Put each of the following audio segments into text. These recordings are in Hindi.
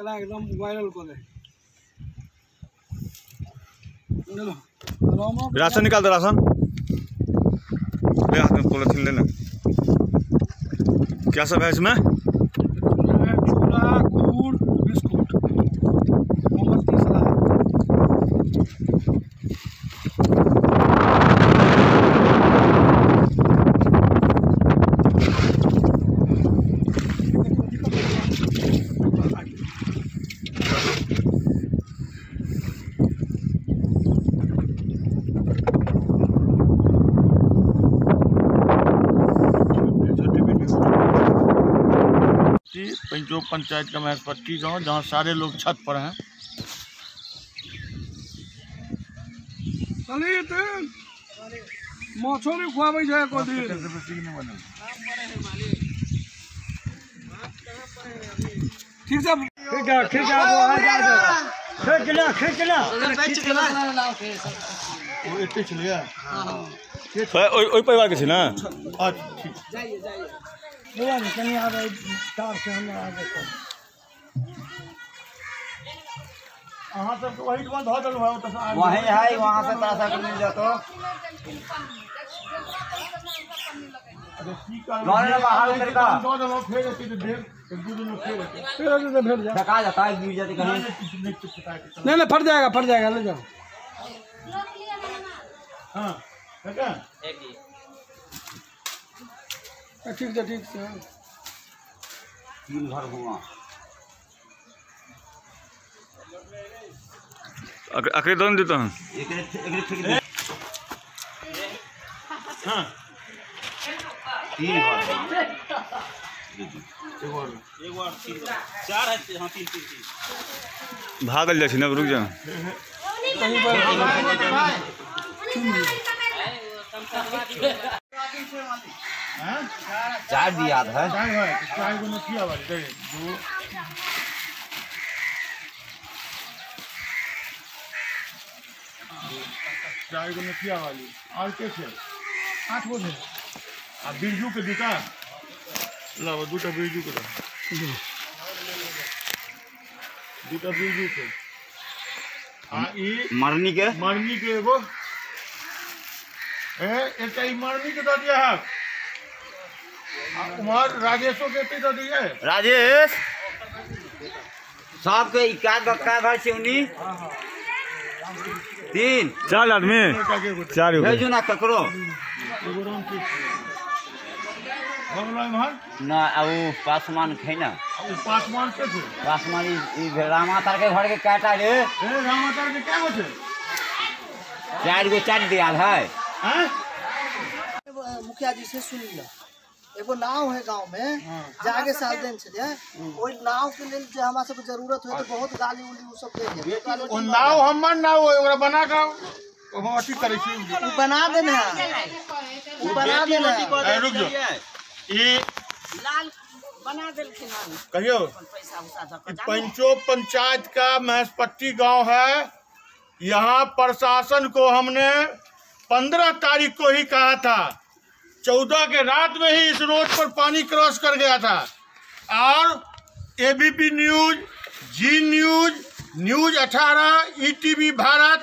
एकरा एकदम वायरल करे। राशन निकाल दो, राशन ले हाथ में पॉलिथिन लेना। क्या सब है इसमें? चूड़ा, गुड़, बिस्कुट, मोमबत्ती, सलाद। पंचों पंचायत का महत्वपूर्ण गाँव जहाँ सारे लोग छत पर हैं। परिवार के ना नहीं आ रही कार से हम आ गए अहाँ सब तो वही बंद हो गल भाव त वही है वहां से पैसा मिल जातो अरे की कर लौरे बाहर कर का दो दो फेर के ढेर दो फेर जा टका जाता है गिर जाती कहीं नहीं नहीं फट जाएगा ले जाओ हां ठीक है एक ही ठीक से घर घुमा आखिरी दोन देता हूँ भागल जाए ना रुक जा चार भी याद है वाली और कैसे आठ गो है आ बिरजू के दूटा लाओ दूटा बिरजू के आ मरनी के एगो ए एक ही मरनी के दे दिया है उमर राजेशो के पे दे दिए राजेश साहब के क्या गक्का घर सिवनी तीन चार आदमी चार भेजू ना ककरो ना अब पासवान खै ना पासवान के थे पासवान ई रामातार के घर के काटा रे ए रामातार के क्या होते चार गो चाट दियाल है हैं मुखिया जी से सुन लिया एगो नाव है गांव में जाके साल दिन चले ओइ नाव के लिए जे हमरा सब जरूरत होय त बहुत गाली उली उ सब दे दे ओ नाव हमर नाव होय ओकरा बना का हम अथी करै छी उ बना देना उ बना देना रुक जो ई लाल बना देलखिन हन कहियो पैसा उसा धक पंचो पंचायत का महसपट्टी गांव है। यहां प्रशासन को हमने 15 तारीख को ही कहा था, 14 के रात में ही इस रोड पर पानी क्रॉस कर गया था और ABP news, Zee news, news 18, ETV Bharat,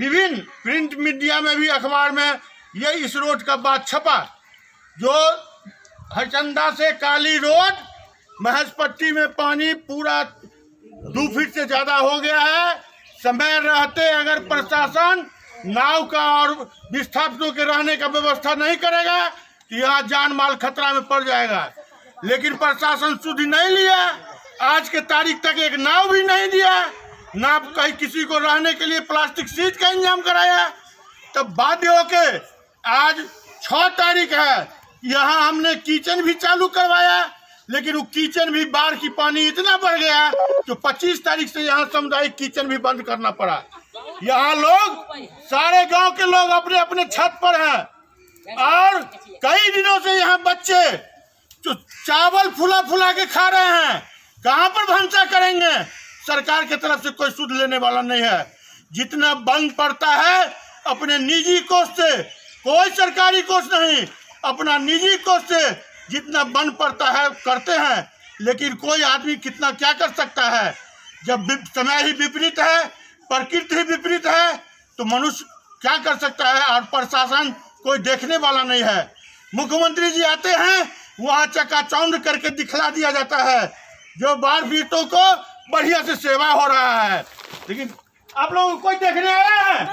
विभिन्न प्रिंट मीडिया में भी अखबार में ये इस रोड का बात छपा जो हरचंदा से काली रोड महसपट्टी में पानी पूरा 2 फीट से ज़्यादा हो गया है। समय रहते अगर प्रशासन नाव का और विस्थापितों के रहने का व्यवस्था नहीं करेगा तो यहाँ जान माल खतरा में पड़ जाएगा। लेकिन प्रशासन सुध नहीं लिया, आज के तारीख तक एक नाव भी नहीं दिया, ना कहीं किसी को रहने के लिए प्लास्टिक सीट का इंतजाम कराया। तब बाध्य होके आज 6 तारीख है, यहाँ हमने किचन भी चालू करवाया लेकिन वो किचन भी बाढ़ की पानी इतना बढ़ गया तो 25 तारीख से यहाँ सामुदायिक किचन भी बंद करना पड़ा। यहाँ लोग सारे गांव के लोग अपने अपने छत पर हैं और कई दिनों से यहाँ बच्चे जो चावल फुला फुला के खा रहे हैं, कहाँ पर भंसा करेंगे? सरकार की तरफ से कोई सुध लेने वाला नहीं है। जितना बंद पड़ता है अपने निजी कोष से, कोई सरकारी कोष नहीं, अपना निजी कोष से जितना बंद पड़ता है करते हैं। लेकिन कोई आदमी कितना क्या कर सकता है? जब समय ही विपरीत है, प्रकृति ही विपरीत है, तो मनुष्य क्या कर सकता है। और प्रशासन कोई देखने वाला नहीं है। मुख्यमंत्री जी आते हैं, वहाँ चकाचौंध करके दिखला दिया जाता है, जो बाढ़ पीड़ितों को बढ़िया से सेवा हो रहा है। लेकिन आप लोग कोई देखने आया है?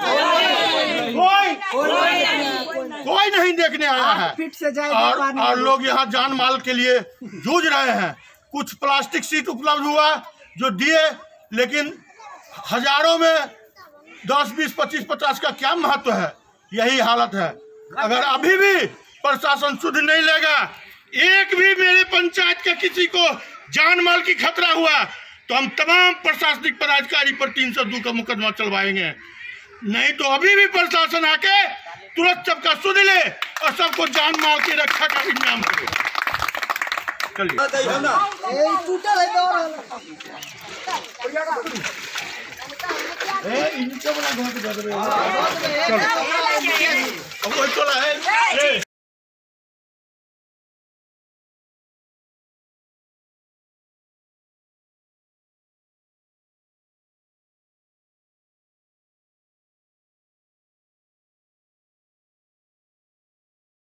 कोई नहीं देखने आया है। फिट से जाए और लोग यहाँ जान माल के लिए जूझ रहे हैं। कुछ प्लास्टिक सीट उपलब्ध हुआ जो दिए, लेकिन हजारों में 10, 20, 25, 50 का क्या महत्व है। यही हालत है। अगर अभी भी प्रशासन सुध नहीं लेगा, एक भी मेरे पंचायत के किसी को जान माल की खतरा हुआ तो हम तमाम प्रशासनिक पदाधिकारी पर 302 का मुकदमा चलवाएंगे। नहीं तो अभी भी प्रशासन आके तुरंत सबका सुध ले और सबको जान माल की रक्षा का इंतजाम करे। चलिए।